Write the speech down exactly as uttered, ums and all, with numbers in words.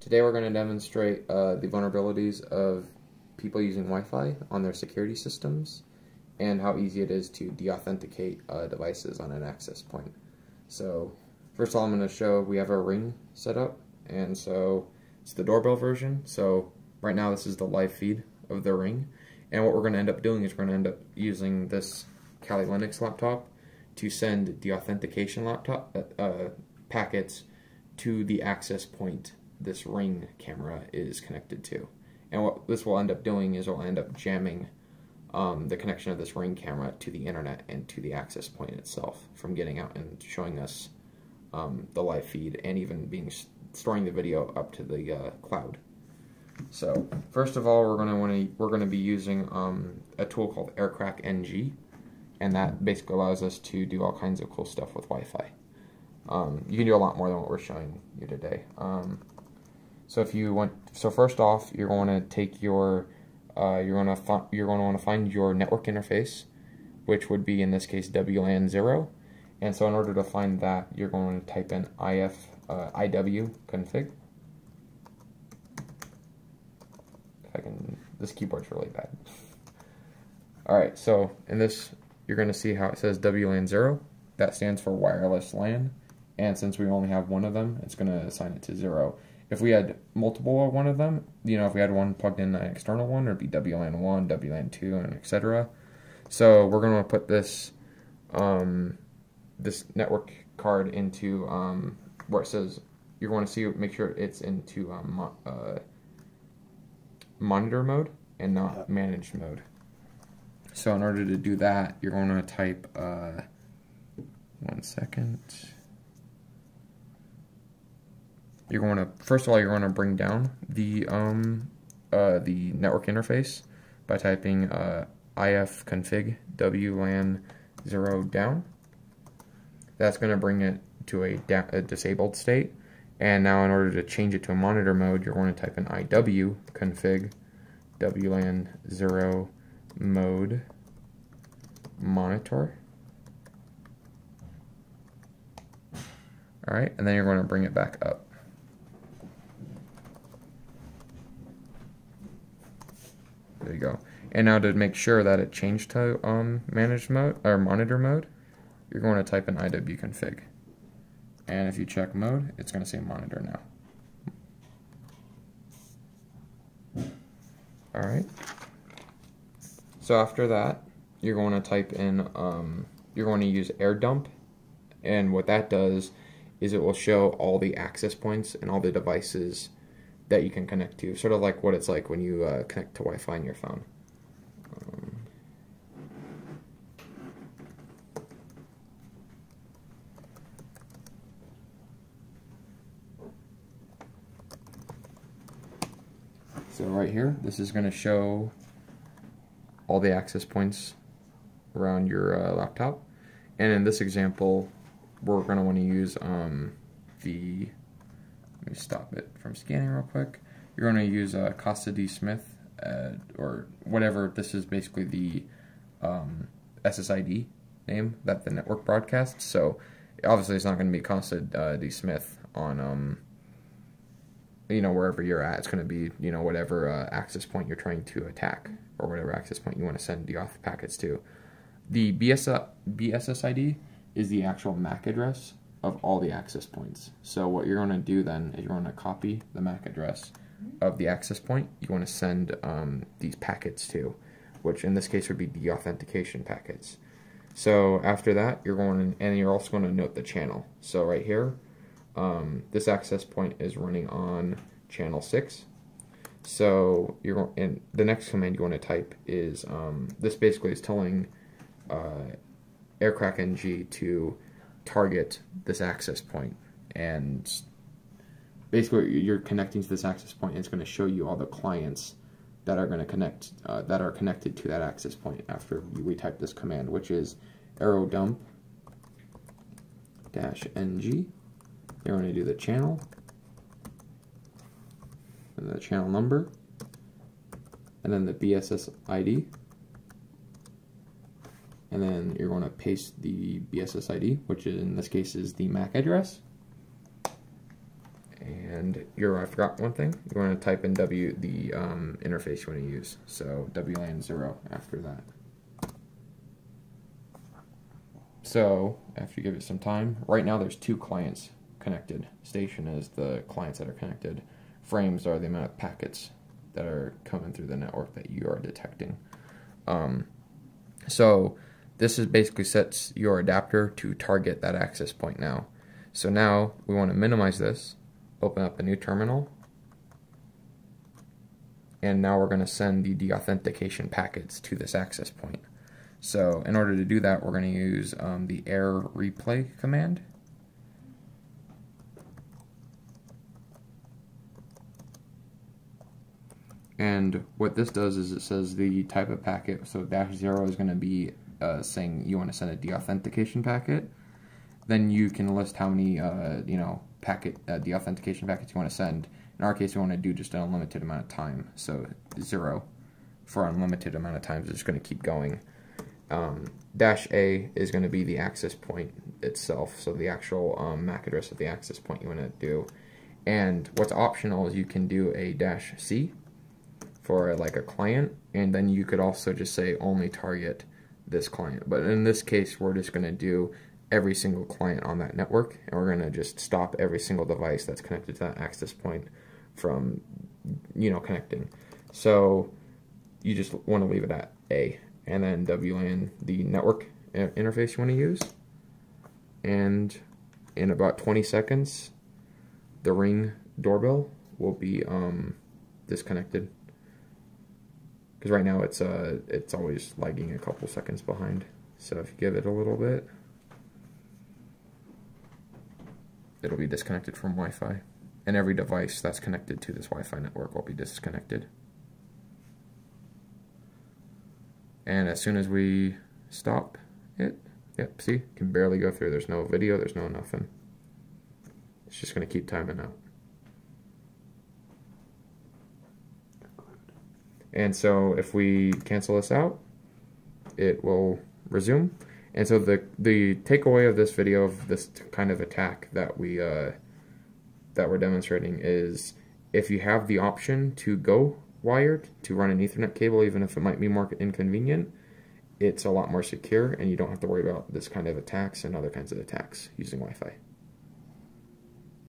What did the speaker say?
Today we're going to demonstrate uh, the vulnerabilities of people using Wi-Fi on their security systems and how easy it is to deauthenticate uh, devices on an access point. So first of all, I'm going to show we have our Ring set up, and so it's the doorbell version. So right now this is the live feed of the Ring, and what we're going to end up doing is we're going to end up using this Kali Linux laptop to send deauthentication laptop uh, uh, packets to the access point this Ring camera is connected to. And what this will end up doing is we'll end up jamming um, the connection of this Ring camera to the internet and to the access point itself from getting out and showing us um, the live feed and even being storing the video up to the uh, cloud. So first of all, we're going to want to we're going to be using um, a tool called AirCrack-ng, and that basically allows us to do all kinds of cool stuff with Wi-Fi. Um, you can do a lot more than what we're showing you today. Um, So if you want, so first off, you're going to take your, uh, you're going to you're going to want to find your network interface, which would be in this case W LAN zero, and so in order to find that, you're going to type in I F uh, I W config. If I can, this keyboard's really bad. All right, so in this, you're going to see how it says W LAN zero. That stands for wireless LAN, and since we only have one of them, it's going to assign it to zero. If we had multiple or one of them, you know, if we had one plugged in an external one, it would be W LAN one, W LAN two, and et cetera. So we're going to put this um, this network card into um, where it says, you're going to see, make sure it's into um, mo uh, monitor mode and not managed mode. So in order to do that, you're going to type, uh, one second. You're going to first of all you're going to bring down the um uh the network interface by typing uh ifconfig W LAN zero down. That's going to bring it to a, a disabled state. And now in order to change it to a monitor mode, you're going to type in iwconfig W LAN zero mode monitor. All right, and then you're going to bring it back up. There you go. And now to make sure that it changed to um, managed mode or monitor mode, you're going to type in iwconfig. And if you check mode, it's going to say monitor now. All right. So after that, you're going to type in. Um, you're going to use airdump, and what that does is it will show all the access points and all the devices that you can connect to, sort of like what it's like when you uh, connect to Wi-Fi on your phone. Um, so right here, this is going to show all the access points around your uh, laptop, and in this example, we're going to want to use um, the Let me stop it from scanning real quick. You're going to use uh, Costa D. Smith uh, or whatever. This is basically the um, S S I D name that the network broadcasts. So obviously it's not going to be Costa uh, D. Smith on, um, you know, wherever you're at. It's going to be, you know, whatever uh, access point you're trying to attack or whatever access point you want to send the auth packets to. The B S S I D is the actual MAC address of all the access points. So what you're going to do then is you're going to copy the MAC address of the access point you want to send um, these packets to, which in this case would be deauthentication packets. So after that, you're going to, and you're also going to note the channel. So right here, um, this access point is running on channel six. So you're and the next command you want to type is um, this basically is telling uh, AirCrack-ng to target this access point, and basically you're connecting to this access point, and it's going to show you all the clients that are going to connect uh, that are connected to that access point after we type this command, which is airodump dash N G. You're going to do the channel and the channel number and then the B S S I D, and then you're going to paste the B S S I D, which in this case is the MAC address, and you're, I forgot one thing. You want to type in W the um, interface you want to use. So W LAN zero after that. So after you give it some time, right now there's two clients connected. Station is the clients that are connected. Frames are the amount of packets that are coming through the network that you are detecting. Um, so this is basically sets your adapter to target that access point now. So now we want to minimize this, open up a new terminal, and now we're going to send the deauthentication packets to this access point. So in order to do that, we're going to use um, the air replay command. And what this does is it says the type of packet, so dash zero is going to be uh, saying you want to send a deauthentication packet. Then you can list how many uh, you know packet uh, deauthentication packets you want to send. In our case, we want to do just an unlimited amount of time, so zero for unlimited amount of times. So it's going to keep going. Um, dash A is going to be the access point itself, so the actual um, mack address of the access point you want to do. And what's optional is you can do a dash C for like a client, and then you could also just say only target this client. But in this case, we're just going to do every single client on that network, and we're going to just stop every single device that's connected to that access point from, you know, connecting. So you just want to leave it at A, and then W LAN the network interface you want to use, and in about twenty seconds, the Ring doorbell will be um, disconnected. Because right now it's uh it's always lagging a couple seconds behind. So if you give it a little bit, it'll be disconnected from Wi-Fi, and every device that's connected to this Wi-Fi network will be disconnected. And as soon as we stop it, yep, see, you can barely go through. There's no video. There's no nothing. It's just gonna keep timing out. And so if we cancel this out, it will resume. And so the the takeaway of this video, of this kind of attack that we uh, that we're demonstrating, is if you have the option to go wired, to run an Ethernet cable, even if it might be more inconvenient, it's a lot more secure, and you don't have to worry about this kind of attacks and other kinds of attacks using Wi-Fi.